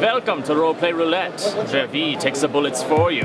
Welcome to Roleplay Roulette. Javier takes the bullets for you.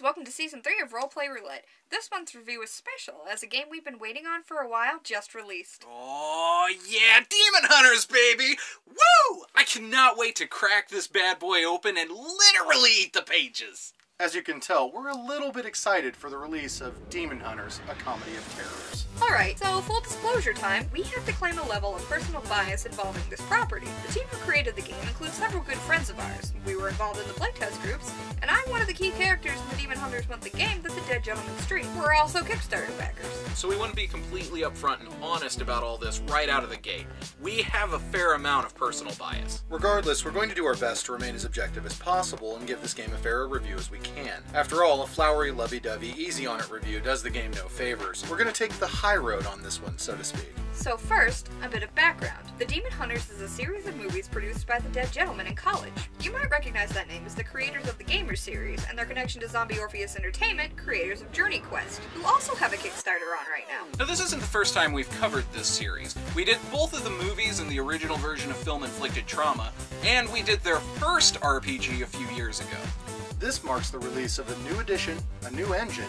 Welcome to Season 3 of Roleplay Roulette. This month's review is special, as a game we've been waiting on for a while just released. Oh yeah, Demon Hunters, baby! Woo! I cannot wait to crack this bad boy open and literally eat the pages! As you can tell, we're a little bit excited for the release of Demon Hunters, a comedy of terrors. Alright, so full disclosure time, we have to claim a level of personal bias involving this property. The team who created the game includes several good friends of ours. We were involved in the playtest groups, and I'm one of the key characters in the Demon Hunters monthly game that the Dead Gentlemen streamed. We're also Kickstarter backers. So we want to be completely upfront and honest about all this right out of the gate. We have a fair amount of personal bias. Regardless, we're going to do our best to remain as objective as possible and give this game a fairer review as we can. After all, a flowery, lovey-dovey, easy-on-it review does the game no favors. We're going to take the high road on this one, so to speak. So first, a bit of background. The Demon Hunters is a series of movies produced by the Dead Gentlemen in college. You might recognize that name as the creators of the Gamer series and their connection to Zombie Orpheus Entertainment, creators of Journey Quest, who also have a Kickstarter on right now. Now this isn't the first time we've covered this series. We did both of the movies in the original version of Film Inflicted Trauma, and we did their first RPG a few years ago. This marks the release of a new edition, a new engine,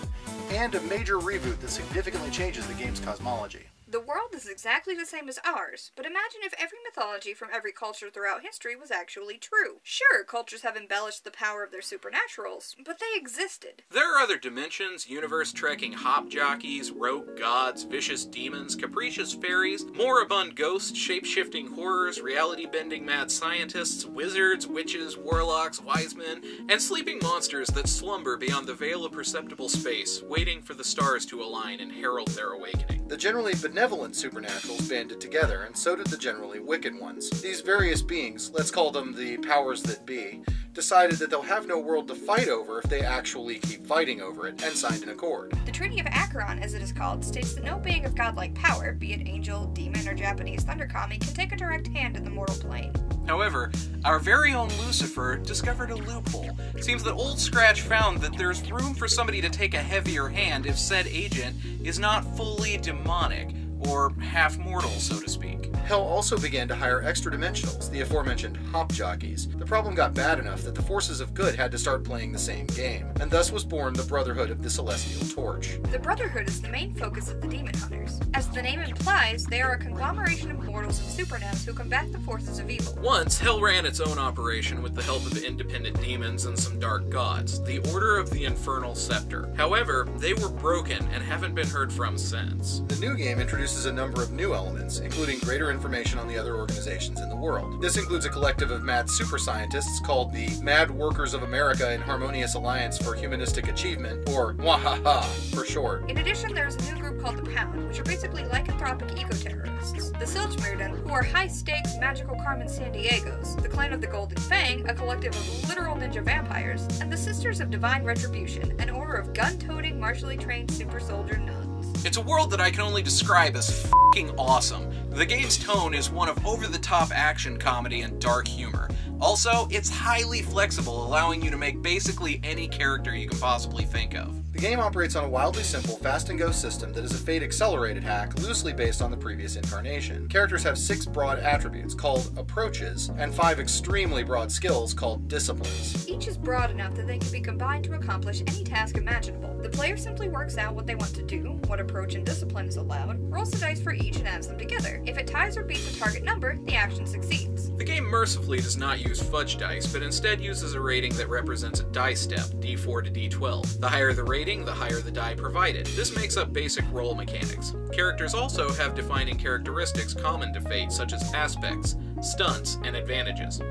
and a major reboot that significantly changes the game's cosmology. The world is exactly the same as ours, but imagine if every mythology from every culture throughout history was actually true. Sure, cultures have embellished the power of their supernaturals, but they existed. There are other dimensions, universe-trekking hopjockeys, rogue gods, vicious demons, capricious fairies, moribund ghosts, shape-shifting horrors, reality-bending mad scientists, wizards, witches, warlocks, wise men, and sleeping monsters that slumber beyond the veil of perceptible space, waiting for the stars to align and herald their awakening. The generally benevolent supernaturals banded together, and so did the generally wicked ones. These various beings, let's call them the powers that be, decided that they'll have no world to fight over if they actually keep fighting over it, and signed an accord. The Treaty of Acheron, as it is called, states that no being of godlike power, be it angel, demon, or Japanese thunderkami, can take a direct hand in the mortal plane. However, our very own Lucifer discovered a loophole. It seems that Old Scratch found that there's room for somebody to take a heavier hand if said agent is not fully demonic, or half-mortal, so to speak. Hell also began to hire extra-dimensionals, the aforementioned hop-jockeys. The problem got bad enough that the forces of good had to start playing the same game, and thus was born the Brotherhood of the Celestial Torch. The Brotherhood is the main focus of the Demon Hunters. As the name implies, they are a conglomeration of mortals and supernats who combat the forces of evil. Once, Hell ran its own operation with the help of independent demons and some dark gods, the Order of the Infernal Scepter. However, they were broken and haven't been heard from since. The new game introduced a number of new elements, including greater information on the other organizations in the world. This includes a collective of mad super scientists called the Mad Workers of America in Harmonious Alliance for Humanistic Achievement, or WAHAHA for short. In addition, there's a new group called the Pound, which are basically lycanthropic eco-terrorists. The Silchmerden, who are high-stakes magical Carmen Sandiegos, the Clan of the Golden Fang, a collective of literal ninja vampires, and the Sisters of Divine Retribution, an order of gun-toting, martially trained super soldier nuns. It's a world that I can only describe as f***ing awesome. The game's tone is one of over-the-top action comedy and dark humor. Also, it's highly flexible, allowing you to make basically any character you can possibly think of. The game operates on a wildly simple fast-and-go system that is a fate-accelerated hack loosely based on the previous incarnation. Characters have 6 broad attributes, called approaches, and 5 extremely broad skills, called disciplines. Each is broad enough that they can be combined to accomplish any task imaginable. The player simply works out what they want to do, what approach and discipline is allowed, rolls the dice for each and adds them together. If it ties or beats a target number, the action succeeds. The game mercifully does not use fudge dice, but instead uses a rating that represents a die step, D4 to D12. The higher the rating, the higher the die provided. This makes up basic role mechanics. Characters also have defining characteristics common to Fate, such as aspects, stunts, and advantages.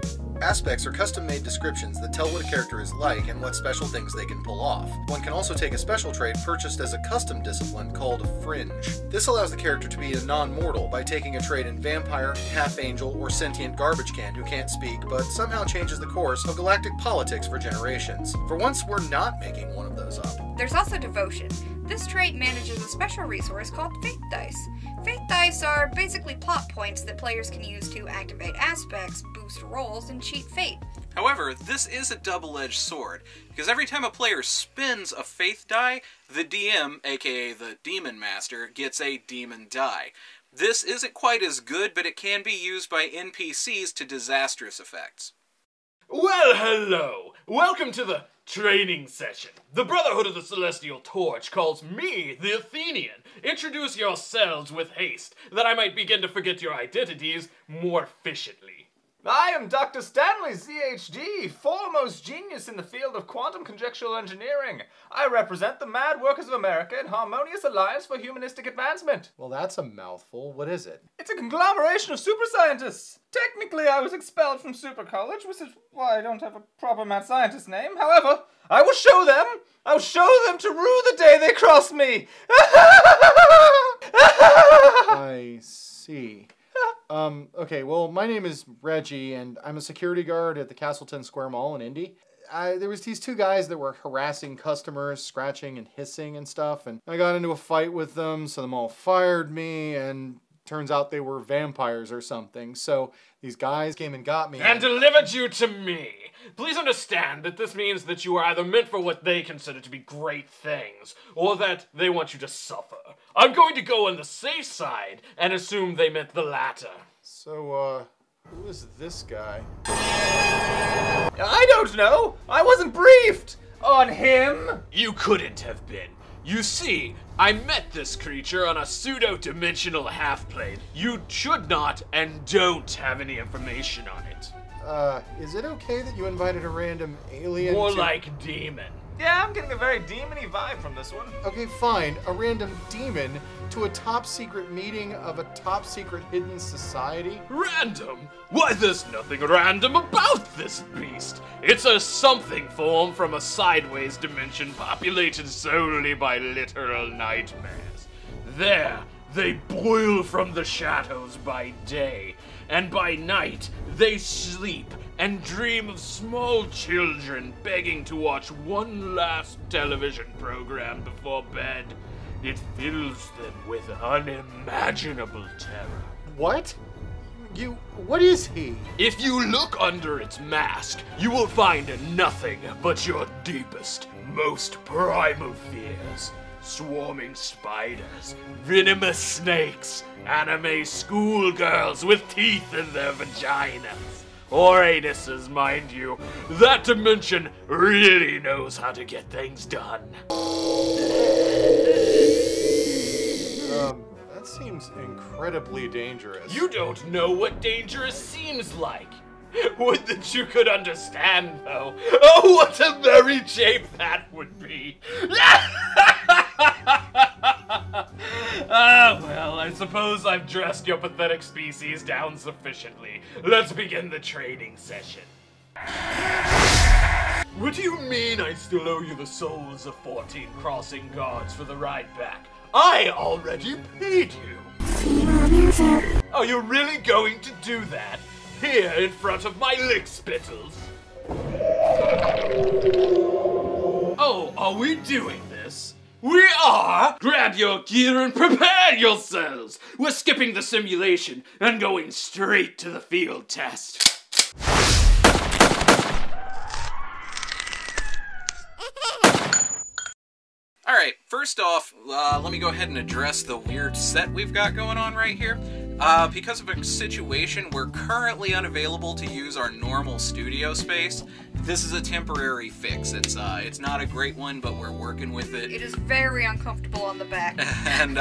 Aspects are custom-made descriptions that tell what a character is like and what special things they can pull off. One can also take a special trait purchased as a custom discipline called a fringe. This allows the character to be a non-mortal by taking a trait in vampire, half-angel, or sentient garbage can who can't speak, but somehow changes the course of galactic politics for generations. For once, we're not making one of those up. There's also devotion. This trait manages a special resource called Fate Dice. Fate Dice are basically plot points that players can use to activate aspects, boost rolls, and cheat fate. However, this is a double-edged sword, because every time a player spins a Faith die, the DM, aka the Demon Master, gets a Demon die. This isn't quite as good, but it can be used by NPCs to disastrous effects. Well, hello! Welcome to the training session. The Brotherhood of the Celestial Torch calls me the Athenian. Introduce yourselves with haste, that I might begin to forget your identities more efficiently. I am Dr. Stanley, CHD, foremost genius in the field of quantum conjectural engineering. I represent the Mad Workers of America in Harmonious Alliance for Humanistic Advancement. Well, that's a mouthful. What is it? It's a conglomeration of super scientists. Technically, I was expelled from Super College, which is why I don't have a proper mad scientist name. However, I will show them. I will show them to rue the day they crossed me. I see. Okay, well, my name is Reggie, and I'm a security guard at the Castleton Square Mall in Indy. There was these two guys that were harassing customers, scratching and hissing and stuff, and I got into a fight with them, so the mall fired me, and turns out they were vampires or something, so these guys came and got me. And delivered you to me! Please understand that this means that you are either meant for what they consider to be great things, or that they want you to suffer. I'm going to go on the safe side and assume they meant the latter. So, who is this guy? I don't know! I wasn't briefed! On him? You couldn't have been. You see, I met this creature on a pseudo-dimensional half-plane. You should not and don't have any information on it. Is it okay that you invited a random alien? More like demon. Yeah, I'm getting a very demon-y vibe from this one. Okay, fine. A random demon to a top-secret meeting of a top-secret hidden society? Random? Why, there's nothing random about this beast. It's a something form from a sideways dimension populated solely by literal nightmares. There, they boil from the shadows by day, and by night, they sleep and dream of small children begging to watch one last television program before bed. It fills them with unimaginable terror. What? What is he? If you look under its mask, you will find nothing but your deepest, most primal fears. Swarming spiders, venomous snakes, anime schoolgirls with teeth in their vaginas. Or anuses, mind you. That dimension really knows how to get things done. That seems incredibly dangerous. You don't know what dangerous seems like. Would that you could understand, though. Oh, what a merry jape that would be. Ah, well, I suppose I've dressed your pathetic species down sufficiently. Let's begin the training session. What do you mean I still owe you the souls of 14 crossing guards for the ride back? I already paid you! Are you really going to do that? Here in front of my lick spittles? Oh, are we doing this? We are! Grab your gear and prepare yourselves! We're skipping the simulation and going straight to the field test. Alright, first off, let me go ahead and address the weird set we've got going on right here. Because of a situation, we're currently unavailable to use our normal studio space. This is a temporary fix. It's not a great one, but we're working with it. It is very uncomfortable on the back. And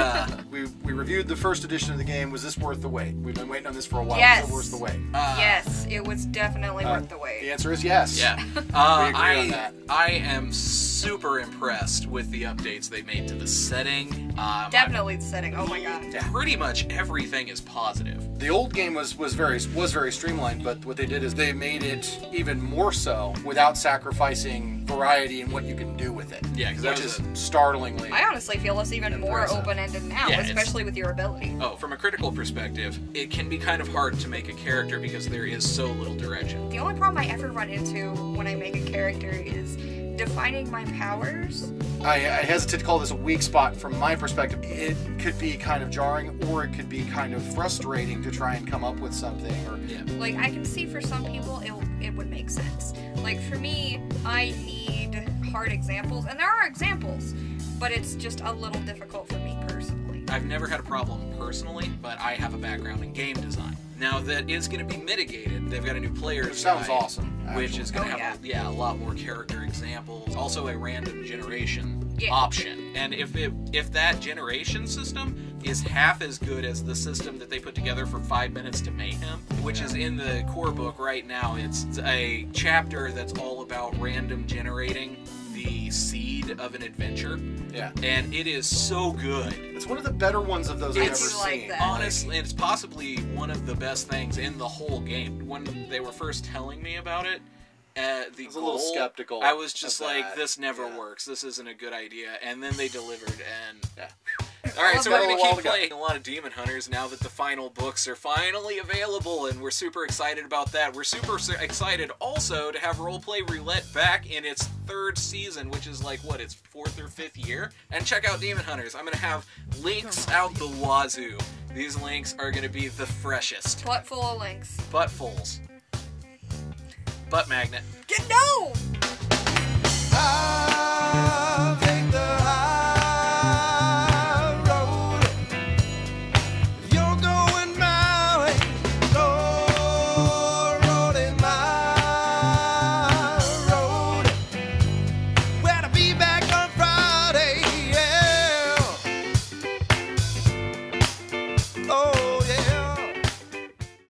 we reviewed the first edition of the game. Was this worth the wait? We've been waiting on this for a while. Yes. Was it worth the wait? Yes, it was definitely worth the wait. The answer is yes. Yeah. We agree on that. I am super impressed with the updates they made to the setting. Definitely the setting. Oh my god. Pretty much everything is positive. The old game was very streamlined, but what they did is they made it even more so without sacrificing variety in what you can do with it. Yeah, which is startlingly. I honestly feel it's even more open-ended now, yeah, especially with your ability. Oh, from a critical perspective, it can be kind of hard to make a character because there is so little direction. The only problem I ever run into when I make a character is defining my powers. I hesitate to call this a weak spot from my perspective. It could be kind of jarring, or it could be kind of frustrating to try and come up with something. Or yeah. Like, I can see for some people it would make sense. Like, for me, I need hard examples, and there are examples, but it's just a little difficult for me personally. I've never had a problem personally, but I have a background in game design. Now that is going to be mitigated. They've got a new player's guide. Which sounds awesome. Which is going to have a lot more character examples. Also a random generation option. And if that generation system is half as good as the system that they put together for 5 Minutes to Mayhem, which is in the core book right now, it's a chapter that's all about random generating the seed of an adventure. Yeah. And it is so good. It's one of the better ones of those I've ever seen. That. Honestly, it's possibly one of the best things in the whole game. When they were first telling me about it, I was a little skeptical. I was just like, this never works. This isn't a good idea. And then they delivered, and... Alright, so we're going to keep playing a lot of Demon Hunters now that the final books are finally available, and we're super excited about that. We're super excited also to have Roleplay Roulette back in its third season, which is like, what, its fourth or fifth year? And check out Demon Hunters. I'm going to have links out the wazoo. These links are going to be the freshest. Butt full of links. Buttfuls. Butt magnet. No!